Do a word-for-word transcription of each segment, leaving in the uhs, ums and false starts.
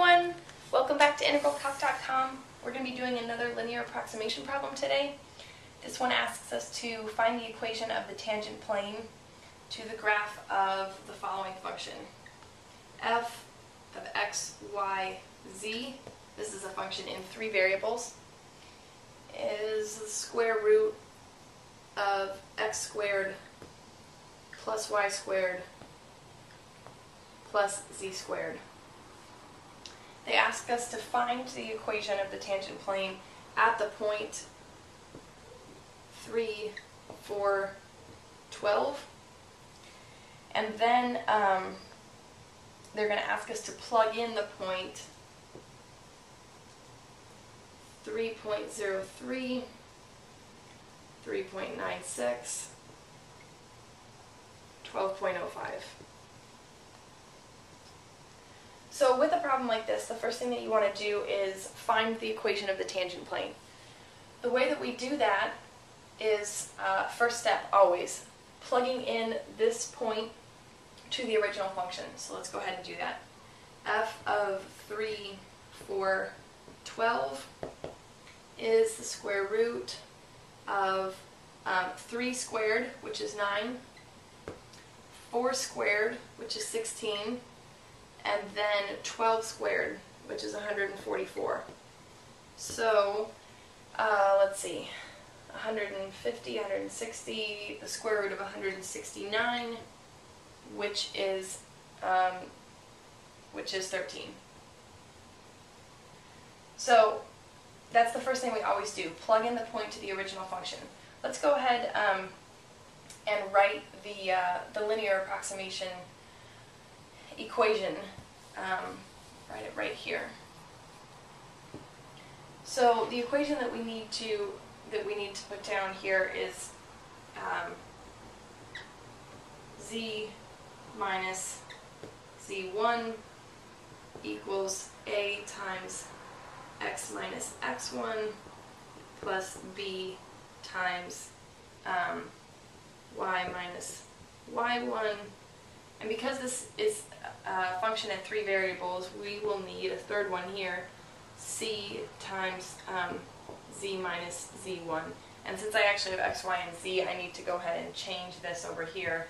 everyone! Welcome back to integral calc dot com. We're going to be doing another linear approximation problem today. This one asks us to find the equation of the tangent plane to the graph of the following function. F of x, y, z, this is a function in three variables, is the square root of x squared plus y squared plus z squared. They ask us to find the equation of the tangent plane at the point three, four, twelve, and then um, they're going to ask us to plug in the point three point zero three, three point nine six, twelve point zero five. So with a problem like this, the first thing that you want to do is find the equation of the tangent plane. The way that we do that is, uh, first step always, plugging in this point to the original function. So let's go ahead and do that. F of three, four, twelve is the square root of um, three squared, which is nine, four squared, which is sixteen, and then twelve squared, which is one hundred forty-four. So, uh, let's see, one hundred fifty, one hundred sixty, the square root of one hundred sixty-nine, which is, um, which is thirteen. So, that's the first thing we always do, plug in the point to the original function. Let's go ahead um, and write the, uh, the linear approximation equation, um, write it right here. So the equation that we need to that we need to put down here is um, z minus z one equals a times x minus x one plus b times um, y minus y one. And because this is a function in three variables, we will need a third one here, c times um, z minus z one. And since I actually have x, y, and z, I need to go ahead and change this over here,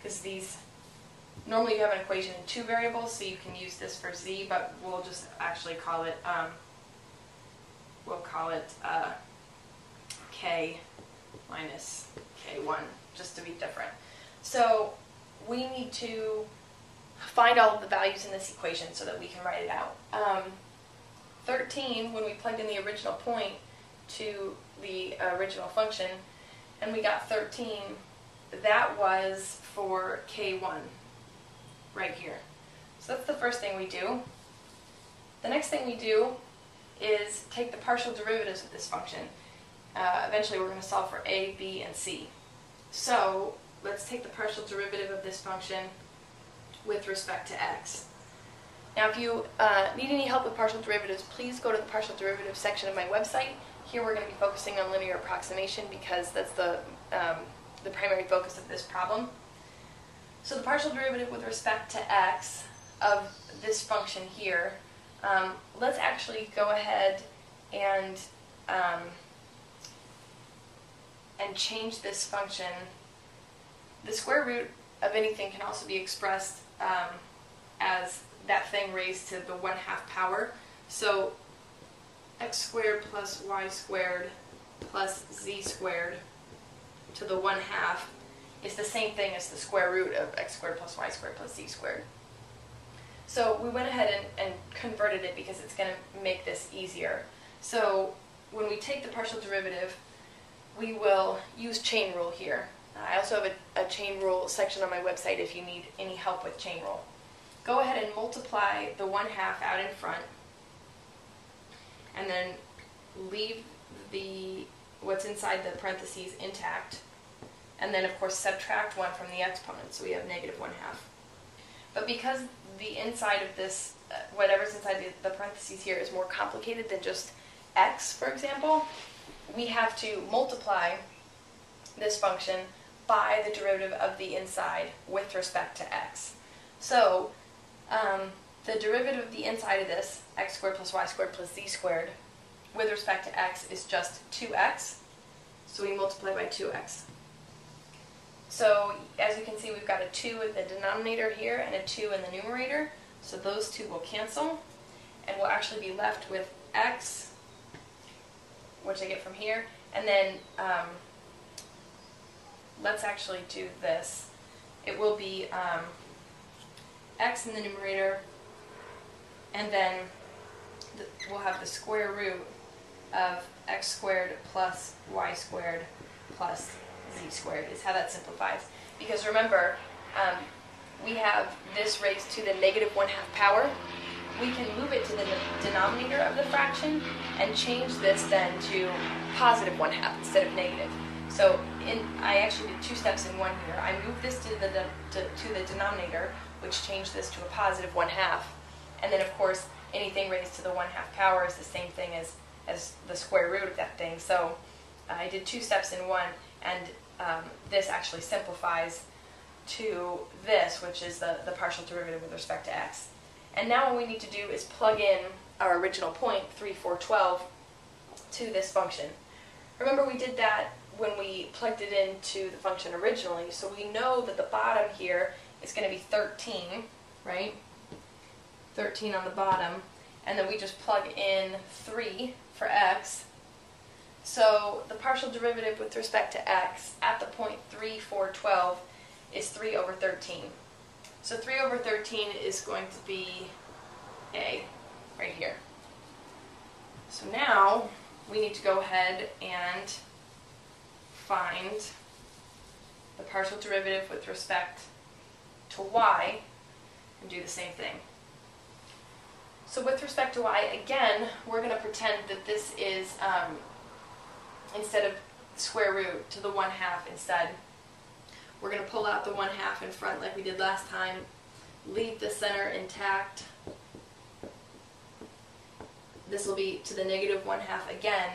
because these, normally you have an equation in two variables, so you can use this for z, but we'll just actually call it, um, we'll call it uh, k minus k one, just to be different. So we need to find all of the values in this equation so that we can write it out. Um, thirteen, when we plugged in the original point to the original function, and we got thirteen, that was for k one, right here. So that's the first thing we do. The next thing we do is take the partial derivatives of this function. Uh, eventually we're going to solve for a, b, and c. So let's take the partial derivative of this function with respect to x. Now if you uh, need any help with partial derivatives, please go to the partial derivative section of my website. Here we're going to be focusing on linear approximation because that's the, um, the primary focus of this problem. So the partial derivative with respect to x of this function here, um, let's actually go ahead and, um, and change this function. The square root of anything can also be expressed um, as that thing raised to the one-half power. So x squared plus y squared plus z squared to the one-half is the same thing as the square root of x squared plus y squared plus z squared. So we went ahead and, and converted it because it's going to make this easier. So when we take the partial derivative, we will use chain rule here. I also have a, a chain rule section on my website if you need any help with chain rule. Go ahead and multiply the one-half out in front, and then leave the what's inside the parentheses intact, and then of course subtract one from the exponent, so we have negative one-half. But because the inside of this, uh, whatever's inside the, the parentheses here is more complicated than just x, for example, we have to multiply this function by the derivative of the inside with respect to x. So um, The derivative of the inside of this, x squared plus y squared plus z squared, with respect to x is just two x, so we multiply by two x. So as you can see, we've got a two in the denominator here and a two in the numerator, so those two will cancel, and we'll actually be left with x, which I get from here, and then um, let's actually do this. It will be um, x in the numerator, and then the, we'll have the square root of x squared plus y squared plus z squared is how that simplifies. Because remember, um, we have this raised to the negative one half power. We can move it to the denominator of the fraction and change this then to positive one half instead of negative. So in, I actually did two steps in one here. I moved this to the, de, to, to the denominator, which changed this to a positive one half. And then, of course, anything raised to the one half power is the same thing as, as the square root of that thing. So uh, I did two steps in one, and um, this actually simplifies to this, which is the, the partial derivative with respect to x. And now what we need to do is plug in our original point, three, four, twelve, to this function. Remember, we did that when we plugged it into the function originally, so we know that the bottom here is going to be thirteen, right? thirteen on the bottom, and then we just plug in three for x. So the partial derivative with respect to x at the point three, four, twelve is three over thirteen. So three over thirteen is going to be a right here. So now we need to go ahead and find the partial derivative with respect to y and do the same thing. So with respect to y, again, we're going to pretend that this is, um, instead of square root to the one half instead, we're going to pull out the one half in front like we did last time, leave the center intact. This will be to the negative one half again,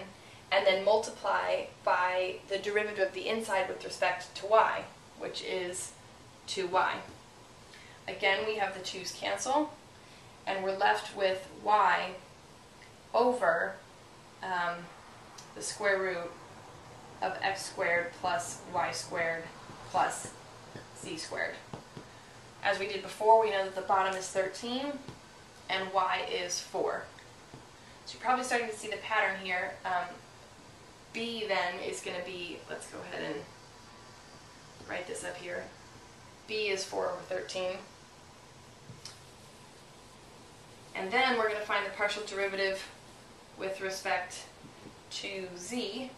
and then multiply by the derivative of the inside with respect to y, which is two y. Again, we have the two's cancel, and we're left with y over um, the square root of x squared plus y squared plus z squared. As we did before, we know that the bottom is thirteen and y is four. So you're probably starting to see the pattern here. Um, B then is going to be, let's go ahead and write this up here. B is four over thirteen. And then we're going to find the partial derivative with respect to z,